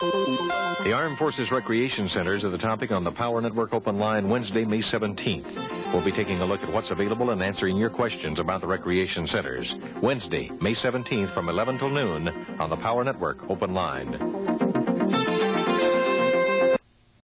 The Armed Forces Recreation Centers are the topic on the Power Network Open Line Wednesday, May 17th. We'll be taking a look at what's available and answering your questions about the recreation centers. Wednesday, May 17th from 11 till noon on the Power Network Open Line.